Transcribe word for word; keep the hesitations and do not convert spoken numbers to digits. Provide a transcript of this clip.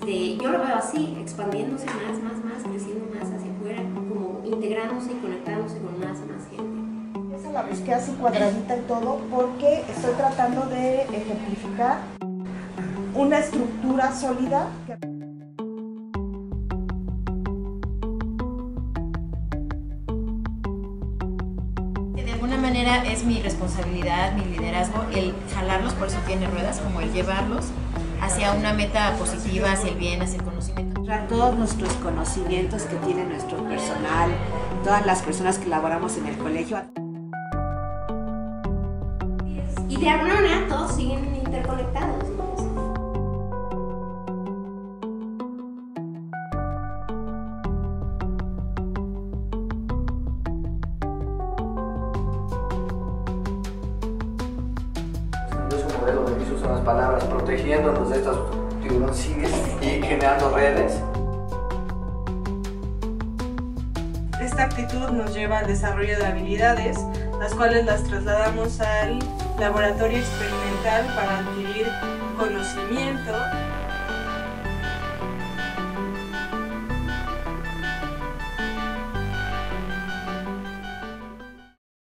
este, yo lo veo así, expandiéndose más, más, más, creciendo más hacia afuera, como integrándose y conectándose con más, más gente. Esa la busqué así cuadradita y todo, porque estoy tratando de ejemplificar una estructura sólida. Es mi responsabilidad, mi liderazgo, el jalarlos, por eso tiene ruedas, como el llevarlos hacia una meta positiva, hacia el bien, hacia el conocimiento. Todos nuestros conocimientos que tiene nuestro personal, todas las personas que laboramos en el colegio. Y de alguna manera todos siguen interconectados. Son las palabras, protegiéndonos de estas tiburoncillas y generando redes. Esta actitud nos lleva al desarrollo de habilidades, las cuales las trasladamos al laboratorio experimental para adquirir conocimiento.